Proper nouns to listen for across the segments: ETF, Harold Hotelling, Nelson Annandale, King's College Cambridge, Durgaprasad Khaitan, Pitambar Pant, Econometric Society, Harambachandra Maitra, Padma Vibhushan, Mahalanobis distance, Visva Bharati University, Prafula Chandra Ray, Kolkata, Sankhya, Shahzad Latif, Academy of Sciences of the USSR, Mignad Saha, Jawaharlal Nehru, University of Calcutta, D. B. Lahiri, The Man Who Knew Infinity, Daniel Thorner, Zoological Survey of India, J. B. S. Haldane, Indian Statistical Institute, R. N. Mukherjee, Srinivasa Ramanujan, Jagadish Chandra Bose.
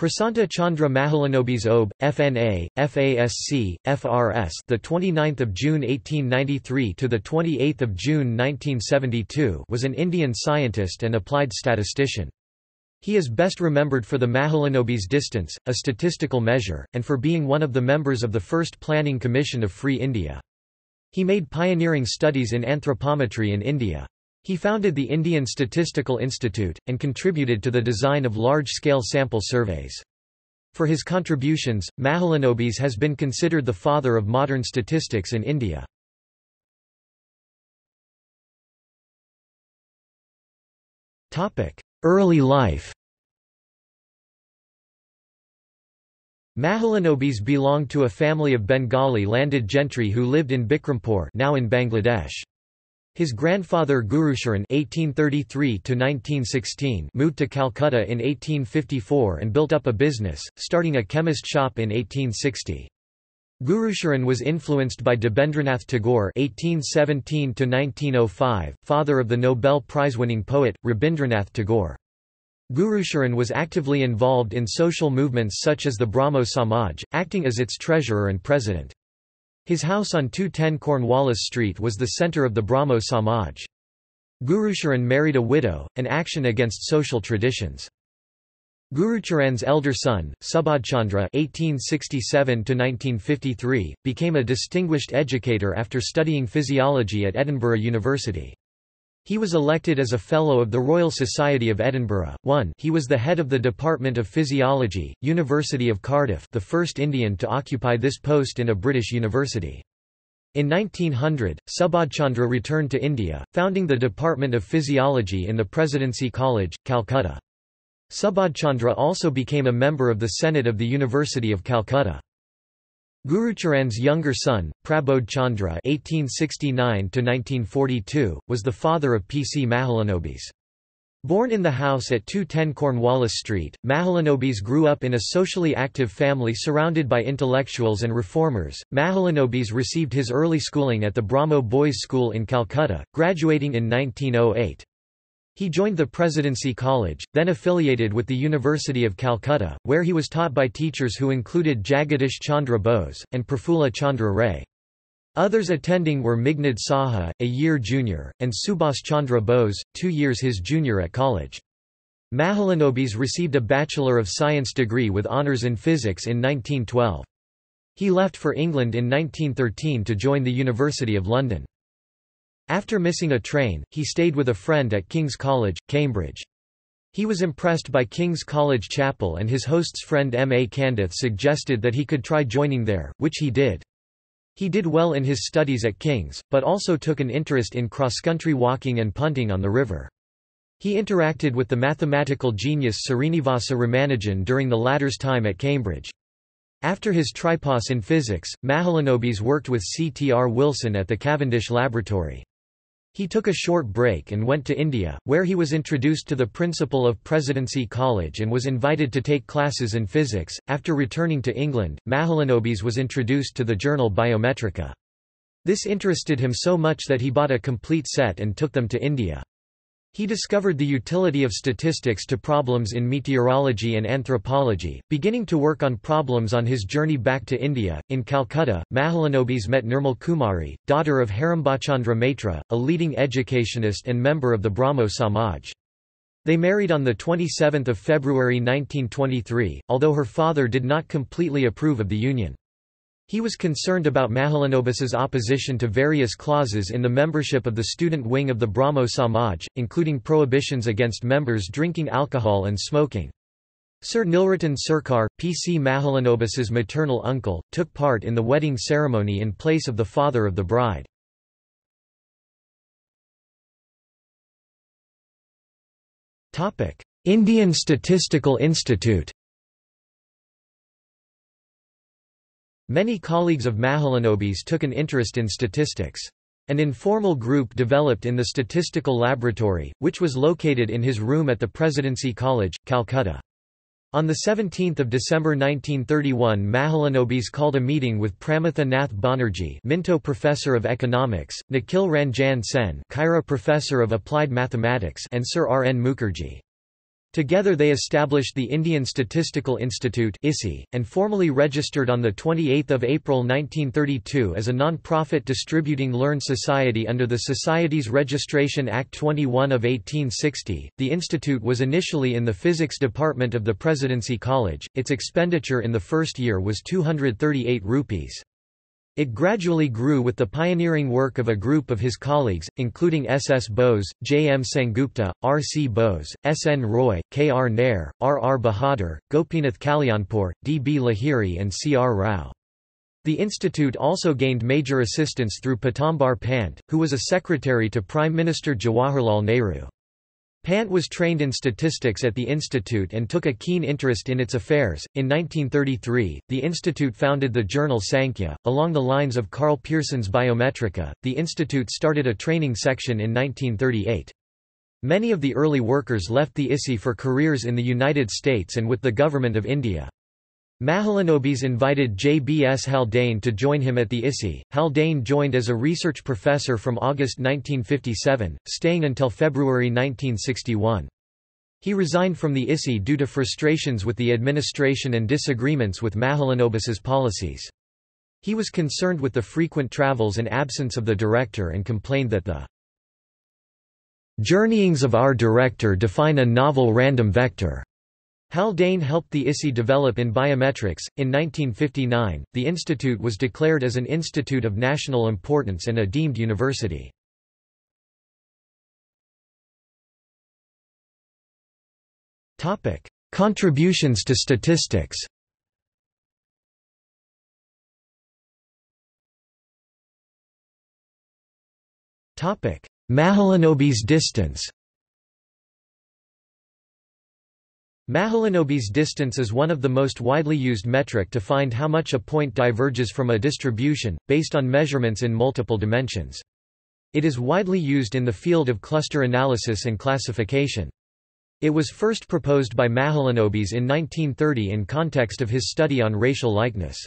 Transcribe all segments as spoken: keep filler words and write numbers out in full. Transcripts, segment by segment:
Prasanta Chandra Mahalanobis O B, F N A, F A S C, F R S, the twenty-ninth of June eighteen ninety-three to the twenty-eighth of June nineteen seventy-two, was an Indian scientist and applied statistician. He is best remembered for the Mahalanobis distance, a statistical measure, and for being one of the members of the first Planning Commission of Free India. He made pioneering studies in anthropometry in India. He founded the Indian Statistical Institute, and contributed to the design of large-scale sample surveys. For his contributions, Mahalanobis has been considered the father of modern statistics in India. Early life. Mahalanobis belonged to a family of Bengali landed gentry who lived in Bikrampur, now in Bangladesh. His grandfather Gurucharan (eighteen thirty-three to nineteen sixteen) moved to Calcutta in eighteen fifty-four and built up a business, starting a chemist shop in eighteen sixty. Gurucharan was influenced by Debendranath Tagore (eighteen seventeen to nineteen oh five), father of the Nobel Prize-winning poet Rabindranath Tagore. Gurucharan was actively involved in social movements such as the Brahmo Samaj, acting as its treasurer and president. His house on two ten Cornwallis Street was the centre of the Brahmo Samaj. Gurucharan married a widow, an action against social traditions. Gurucharan's elder son, Subhachandra (eighteen sixty-seven to nineteen fifty-three), became a distinguished educator after studying physiology at Edinburgh University. He was elected as a Fellow of the Royal Society of Edinburgh. One, he was the head of the Department of Physiology, University of Cardiff, the first Indian to occupy this post in a British university. In nineteen hundred, Subhachandra returned to India, founding the Department of Physiology in the Presidency College, Calcutta. Subhachandra also became a member of the Senate of the University of Calcutta. Gurucharan's younger son, Prabodh Chandra (eighteen sixty-nine to nineteen forty-two), was the father of P C Mahalanobis. Born in the house at two ten Cornwallis Street, Mahalanobis grew up in a socially active family surrounded by intellectuals and reformers. Mahalanobis received his early schooling at the Brahmo Boys' School in Calcutta, graduating in nineteen oh eight. He joined the Presidency College, then affiliated with the University of Calcutta, where he was taught by teachers who included Jagadish Chandra Bose, and Prafula Chandra Ray. Others attending were Mignad Saha, a year junior, and Subhas Chandra Bose, two years his junior at college. Mahalanobis received a Bachelor of Science degree with honours in physics in nineteen twelve. He left for England in nineteen thirteen to join the University of London. After missing a train, he stayed with a friend at King's College, Cambridge. He was impressed by King's College Chapel, and his host's friend M A Candith suggested that he could try joining there, which he did. He did well in his studies at King's, but also took an interest in cross-country walking and punting on the river. He interacted with the mathematical genius Srinivasa Ramanujan during the latter's time at Cambridge. After his tripos in physics, Mahalanobis worked with C T R Wilson at the Cavendish Laboratory. He took a short break and went to India, where he was introduced to the principal of Presidency College and was invited to take classes in physics. After returning to England, Mahalanobis was introduced to the journal Biometrika. This interested him so much that he bought a complete set and took them to India. He discovered the utility of statistics to problems in meteorology and anthropology, beginning to work on problems on his journey back to India. In Calcutta, Mahalanobis met Nirmal Kumari, daughter of Harambachandra Maitra, a leading educationist and member of the Brahmo Samaj. They married on the twenty-seventh of February nineteen twenty-three, although her father did not completely approve of the union. He was concerned about Mahalanobis's opposition to various clauses in the membership of the student wing of the Brahmo Samaj, including prohibitions against members drinking alcohol and smoking. Sir Nilratan Sarkar, P C Mahalanobis's maternal uncle, took part in the wedding ceremony in place of the father of the bride. Indian Statistical Institute. Many colleagues of Mahalanobis took an interest in statistics. An informal group developed in the Statistical Laboratory, which was located in his room at the Presidency College, Calcutta. On the seventeenth of December nineteen thirty-one, Mahalanobis called a meeting with Pramatha Nath Banerjee, Minto Professor of Economics, Nikhil Ranjan Sen, Khaira Professor of Applied Mathematics, and Sir R N Mukherjee. Together they established the Indian Statistical Institute (I S I) and formally registered on the twenty-eighth of April nineteen thirty-two as a non-profit distributing learned society under the Societies Registration Act twenty-one of eighteen sixty. The institute was initially in the physics department of the Presidency College. Its expenditure in the first year was two hundred thirty-eight rupees. It gradually grew with the pioneering work of a group of his colleagues, including S S Bose, J. M. Sengupta, R. C. Bose, S. N. Roy, K. R. Nair, R. R. Bahadur, Gopinath Kalyanpur, D. B. Lahiri and C. R. Rao. The institute also gained major assistance through Pitambar Pant, who was a secretary to Prime Minister Jawaharlal Nehru. Pant was trained in statistics at the institute and took a keen interest in its affairs. In nineteen thirty-three, the institute founded the journal Sankhya. Along the lines of Carl Pearson's Biometrika, the institute started a training section in nineteen thirty-eight. Many of the early workers left the I S I for careers in the United States and with the Government of India. Mahalanobis invited J B S Haldane to join him at the I S I. Haldane joined as a research professor from August nineteen fifty-seven, staying until February nineteen sixty-one. He resigned from the I S I due to frustrations with the administration and disagreements with Mahalanobis's policies. He was concerned with the frequent travels and absence of the director and complained that the journeyings of our director define a novel random vector. Haldane helped the I S I develop in biometrics. In nineteen fifty-nine, the institute was declared as an institute of national importance and a deemed university. Topic: Contributions to statistics. Topic: Mahalanobis distance. Mahalanobis distance is one of the most widely used metric to find how much a point diverges from a distribution, based on measurements in multiple dimensions. It is widely used in the field of cluster analysis and classification. It was first proposed by Mahalanobis in nineteen thirty in context of his study on racial likeness.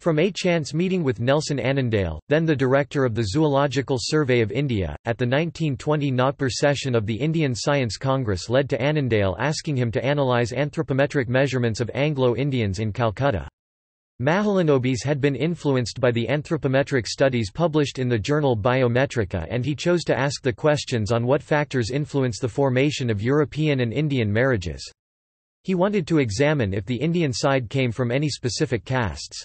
From a chance meeting with Nelson Annandale, then the director of the Zoological Survey of India, at the nineteen twenty Nagpur session of the Indian Science Congress led to Annandale asking him to analyze anthropometric measurements of Anglo-Indians in Calcutta. Mahalanobis had been influenced by the anthropometric studies published in the journal Biometrika, and he chose to ask the questions on what factors influence the formation of European and Indian marriages. He wanted to examine if the Indian side came from any specific castes.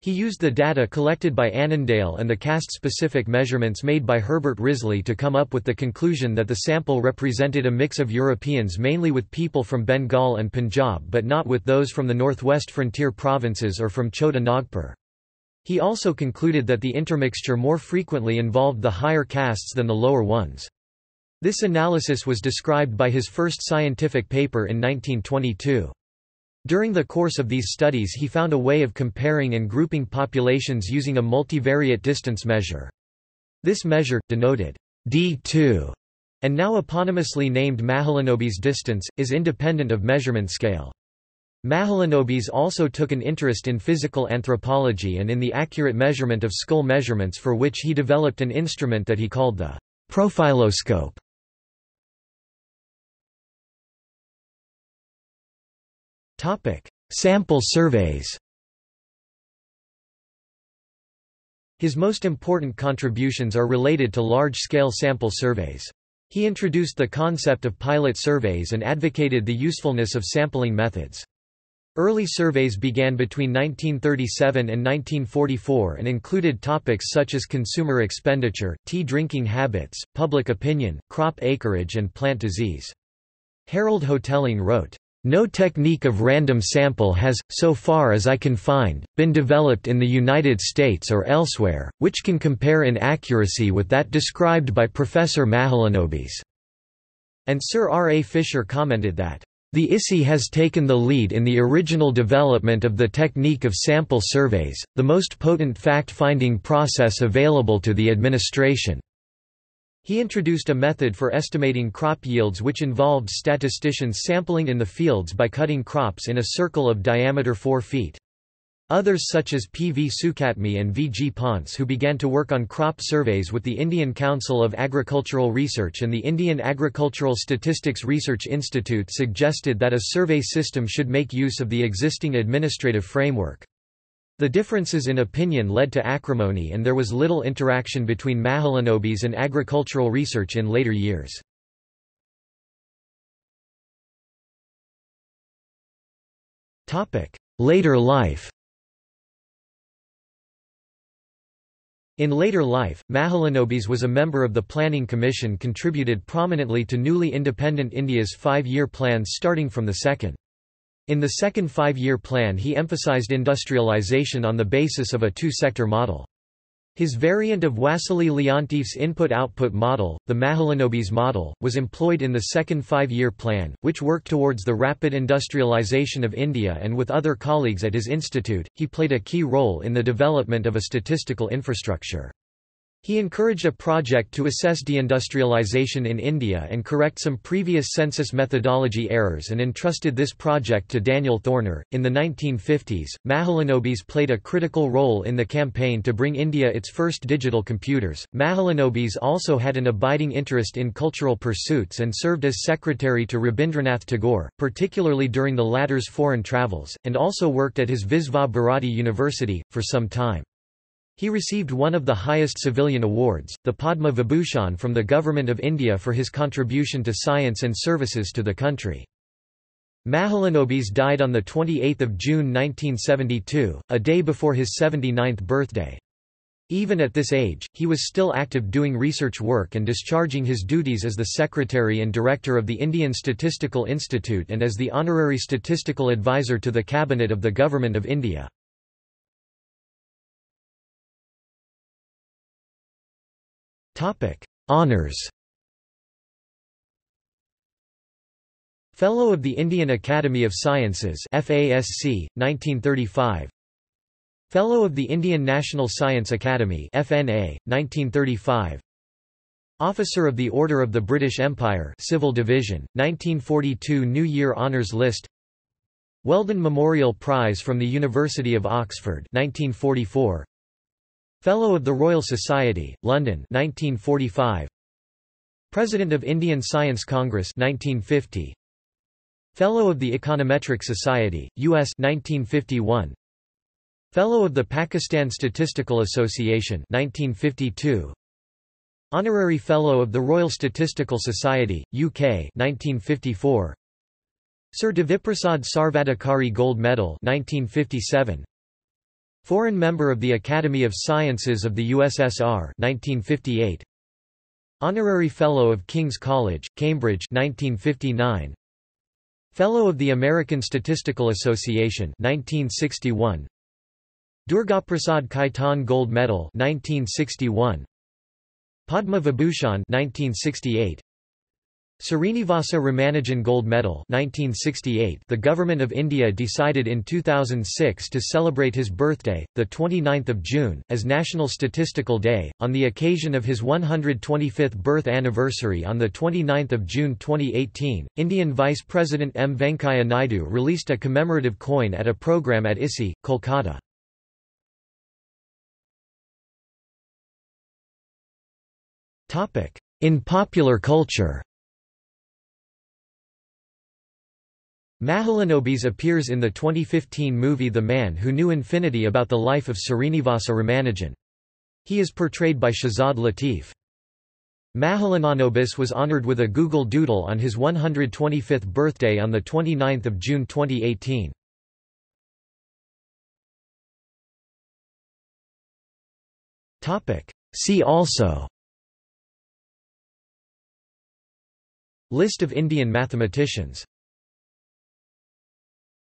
He used the data collected by Annandale and the caste-specific measurements made by Herbert Risley to come up with the conclusion that the sample represented a mix of Europeans, mainly with people from Bengal and Punjab but not with those from the northwest frontier provinces or from Chota Nagpur. He also concluded that the intermixture more frequently involved the higher castes than the lower ones. This analysis was described by his first scientific paper in nineteen twenty-two. During the course of these studies he found a way of comparing and grouping populations using a multivariate distance measure. This measure, denoted D two, and now eponymously named Mahalanobis distance, is independent of measurement scale. Mahalanobis also took an interest in physical anthropology and in the accurate measurement of skull measurements, for which he developed an instrument that he called the profiloscope. Sample surveys. His most important contributions are related to large-scale sample surveys. He introduced the concept of pilot surveys and advocated the usefulness of sampling methods. Early surveys began between nineteen thirty-seven and nineteen forty-four and included topics such as consumer expenditure, tea drinking habits, public opinion, crop acreage and plant disease. Harold Hotelling wrote, "No technique of random sample has, so far as I can find, been developed in the United States or elsewhere, which can compare in accuracy with that described by Professor Mahalanobis." And Sir R. A. Fisher commented that, "The I S I has taken the lead in the original development of the technique of sample surveys, the most potent fact-finding process available to the administration." He introduced a method for estimating crop yields which involved statisticians sampling in the fields by cutting crops in a circle of diameter four feet. Others such as P. V. Sukhatme and V. G. Ponce, who began to work on crop surveys with the Indian Council of Agricultural Research and the Indian Agricultural Statistics Research Institute, suggested that a survey system should make use of the existing administrative framework. The differences in opinion led to acrimony, and there was little interaction between Mahalanobis and agricultural research in later years. Later life. In later life, Mahalanobis was a member of the Planning Commission, contributed prominently to newly independent India's five-year plans starting from the second. In the second five-year plan he emphasized industrialization on the basis of a two-sector model. His variant of Wassily Leontief's input-output model, the Mahalanobis model, was employed in the second five-year plan, which worked towards the rapid industrialization of India, and with other colleagues at his institute, he played a key role in the development of a statistical infrastructure. He encouraged a project to assess deindustrialization in India and correct some previous census methodology errors, and entrusted this project to Daniel Thorner. In the nineteen fifties, Mahalanobis played a critical role in the campaign to bring India its first digital computers. Mahalanobis also had an abiding interest in cultural pursuits and served as secretary to Rabindranath Tagore, particularly during the latter's foreign travels, and also worked at his Visva Bharati University for some time. He received one of the highest civilian awards, the Padma Vibhushan, from the Government of India for his contribution to science and services to the country. Mahalanobis died on the twenty-eighth of June nineteen seventy-two, a day before his seventy-ninth birthday. Even at this age, he was still active doing research work and discharging his duties as the secretary and director of the Indian Statistical Institute and as the honorary statistical advisor to the Cabinet of the Government of India. Honours. Fellow of the Indian Academy of Sciences F A S C, nineteen thirty-five. Fellow of the Indian National Science Academy F N A, nineteen thirty-five. Officer of the Order of the British Empire Civil Division, nineteen forty-two New Year Honours List. Weldon Memorial Prize from the University of Oxford nineteen forty-four. Fellow of the Royal Society, London nineteen forty-five. President of Indian Science Congress nineteen fifty. Fellow of the Econometric Society, U S nineteen fifty-one. Fellow of the Pakistan Statistical Association nineteen fifty-two. Honorary Fellow of the Royal Statistical Society, U K nineteen fifty-four. Sir Deviprasad Sarvadhikari Gold Medal nineteen fifty-seven. Foreign member of the Academy of Sciences of the U S S R nineteen fifty-eight. Honorary Fellow of King's College, Cambridge nineteen fifty-nine. Fellow of the American Statistical Association nineteen sixty-one. Durgaprasad Khaitan Gold Medal nineteen sixty-one. Padma Vibhushan nineteen sixty-eight. Srinivasa Ramanujan Gold Medal nineteen sixty-eight. The Government of India decided in two thousand six to celebrate his birthday, the twenty-ninth of June, as National Statistical Day, on the occasion of his one hundred twenty-fifth birth anniversary. On the twenty-ninth of June twenty eighteen, Indian Vice President M. Venkaya Naidu released a commemorative coin at a program at I S I, Kolkata. In popular culture, Mahalanobis appears in the twenty fifteen movie The Man Who Knew Infinity about the life of Srinivasa Ramanujan. He is portrayed by Shahzad Latif. Mahalanobis was honored with a Google Doodle on his one hundred twenty-fifth birthday on the twenty-ninth of June twenty eighteen. See also: List of Indian mathematicians.